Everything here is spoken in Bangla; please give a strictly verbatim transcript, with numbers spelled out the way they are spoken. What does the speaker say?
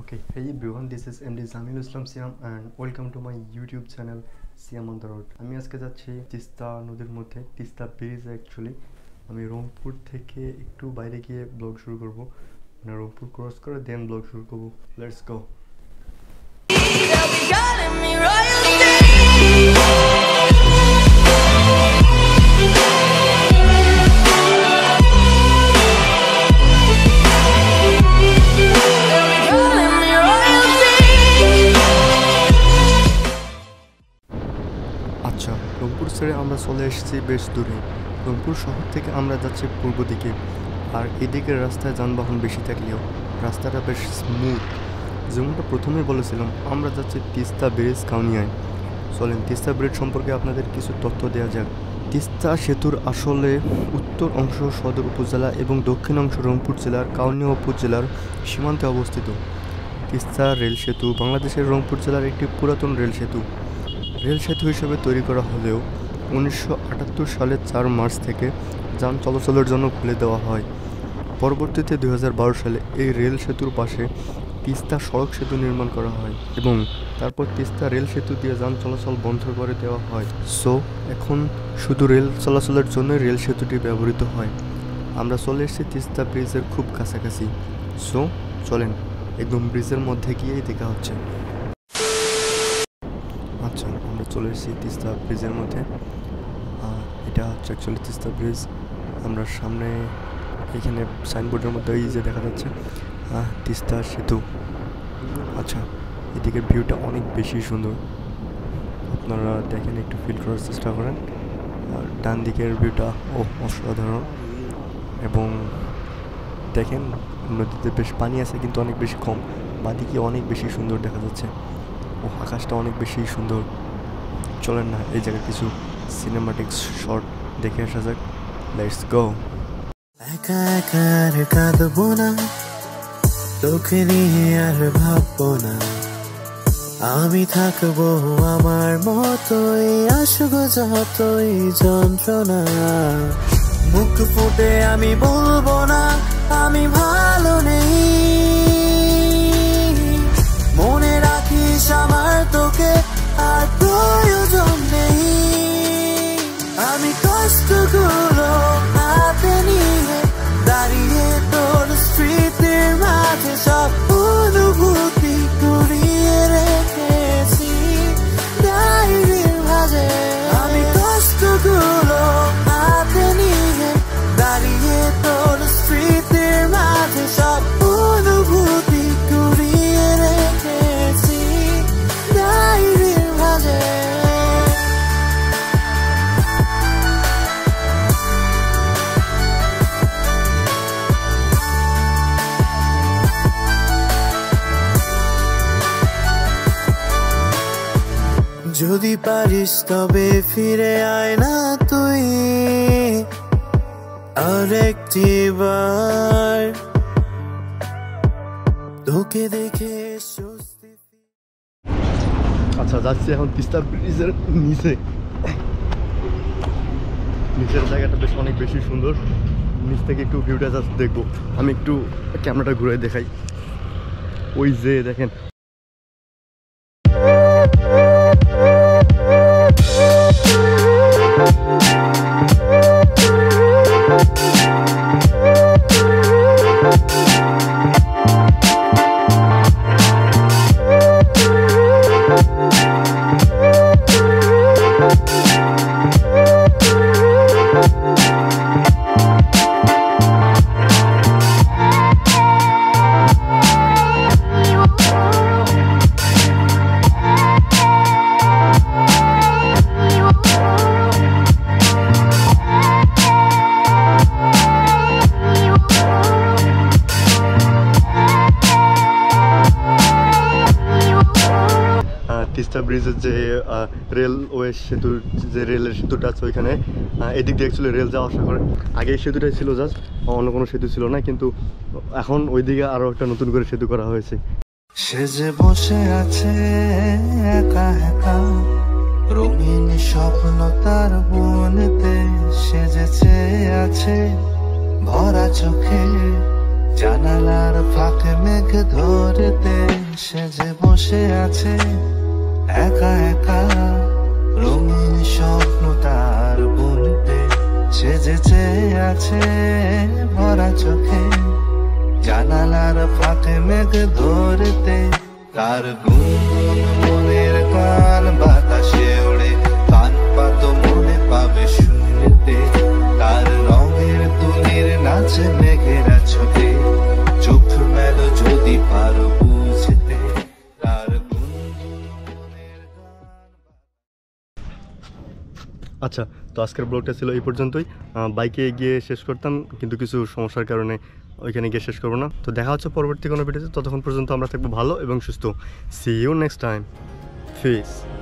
Okay, hey everyone, this is M D Jamilul Islam Siam and welcome to my YouTube channel Siam on the Road. I am going to go to Tiesta Bridge, Tiesta Bridge actually. I am going to go to Rangpur and blog shuru korbo. I am going to cross Rangpur, then blog shuru korbo. Let's go. Rangpur ছেড়ে আমরা চলে এসেছি বেশ দূরে। রংপুর শহর থেকে আমরা যাচ্ছি পূর্ব দিকে, আর এদিকের রাস্তায় যানবাহন বেশি থাকলেও রাস্তাটা বেশ স্মুথ। যেমনটা প্রথমেই বলেছিলাম, আমরা যাচ্ছি তিস্তা ব্রিজ কাউনিয়ায়। চলেন তিস্তা ব্রিজ সম্পর্কে আপনাদের কিছু তথ্য দেওয়া যাক। তিস্তা সেতুর আসলে উত্তর অংশ সদর উপজেলা এবং দক্ষিণ অংশ রংপুর জেলার কাউনিয়া উপজেলার সীমান্তে অবস্থিত। তিস্তা রেল সেতু বাংলাদেশের রংপুর জেলার একটি পুরাতন রেল সেতু। রেল সেতু হিসেবে তৈরি করা হলেও উনিশশো আটাত্তর সালের চার মার্চ থেকে যান চলাচলের জন্য খুলে দেওয়া হয়। পরবর্তীতে দুই হাজার বারো সালে এই রেল সেতুর পাশে তিস্তা সড়ক সেতু নির্মাণ করা হয় এবং তারপর তিস্তা রেল সেতু দিয়ে যান চলাচল বন্ধ করে দেওয়া হয়। সো এখন শুধু রেল চলাচলের জন্য রেল সেতুটি ব্যবহৃত হয়। আমরা চলে এসেছি তিস্তা ব্রিজের খুব কাছাকাছি। সো চলেন একদম ব্রিজের মধ্যে গিয়েই দেখা হচ্ছে। আচ্ছা, আমরা চলে এসেছি তিস্তা ব্রিজের মধ্যে। এটা হচ্ছে অ্যাকচুয়ালি তিস্তা ব্রিজ। আমরা সামনে এখানে সাইনবোর্ডের মধ্যে এই যে দেখা যাচ্ছে তিস্তা সেতু। আচ্ছা, এদিকে ভিউটা অনেক বেশি সুন্দর, আপনারা দেখেন, একটু ফিল করার চেষ্টা করেন। আর ডান দিকের ভিউটা ও অসাধারণ, এবং দেখেন নদীতে বেশ পানি আছে কিন্তু অনেক বেশি কম। বাদিকে অনেক বেশি সুন্দর দেখা যাচ্ছে, ও আকাশটা অনেক বেশি সুন্দর। চলেন না এই জায়গার কিছু সিনেমাটিক শট দেখে আসা যাক। Let's go. একা একা আর কাঁদবো না, তোকে নিয়ে আর ভাববো না, আমি থাকবো আমার মতোই, আসবো যতই যন্ত্রণা। মুখ ফুটে আমি বলবো না আমি ভালো নেই, মনে রাখিস আমার তোকে আর প্রয়োজন নেই। আমি কষ্টগুলো হাতে নিয়ে দাঁড়িয়ে তোর স্মৃতির মাঝে সব অনুভূতি কুড়িয়ে রেখেছি ডায়েরির মাঝে। আমি কষ্টগুলো হাতে নিয়ে দাঁড়িয়ে তোর স্মৃতির মাঝে সব অনুভূতি। যদি পারিস তবে ফিরে আয় না তুই আরেকটি বার, তোকে দেখে স্বস্তি। আচ্ছা, যাচ্ছি এখন তিস্তা ব্রিজের নিচে। নিচের জায়গাটা বেশ অনেক বেশি সুন্দর। নিচ থেকে একটু ভিউটা জাস্ট দেখবো। আমি একটু ক্যামেরাটা ঘুরে দেখাই। ওই যে দেখেন তিস্তা ব্রিজের যে রেলওয়ে সেতু, যে রেলের সেতুটা আছে ওইখানে এদিক দিয়ে অ্যাকচুয়ালি রেল যাওয়া আসা করে। আগে এই সেতুটাই ছিল, জাস্ট অন্য কোনো সেতু ছিল না, কিন্তু এখন ওইদিকে আরও একটা নতুন করে সেতু করা হয়েছে। সে যে বসে আছে একা একা রঙিন স্বপ্ন তার বনেতে, সে যে চেয়ে আছে ভরা চোখে জানালার ফাঁকে মেঘ ধরেতে। সেজে বসে আছে একা একা, রঙিন স্বপ্ন তার বুনতে সেজেছে আছে ভরা চোখে, জানালার ফাঁকে মেঘ ধরতে তার গুনগুন মনের গান বাতাসে ওড়ে, কান পাত মনে পাবে শুনতে তার রঙের তুলির নাচে মেঘেরা ছোটে, চোখ মেলো যদি পারো বুঝতে তার গুনগুন মনের গান। আচ্ছা, তো আজকের ব্লগটা ছিল এই পর্যন্তই। বাইকে গিয়ে শেষ করতাম, কিন্তু কিছু সমস্যার কারণে ওইখানে গিয়ে শেষ করবো না। তো দেখা হচ্ছে পরবর্তী কোনো ভিডিওতে, ততক্ষণ পর্যন্ত আমরা থাকবো ভালো এবং সুস্থ। See you next time, fees.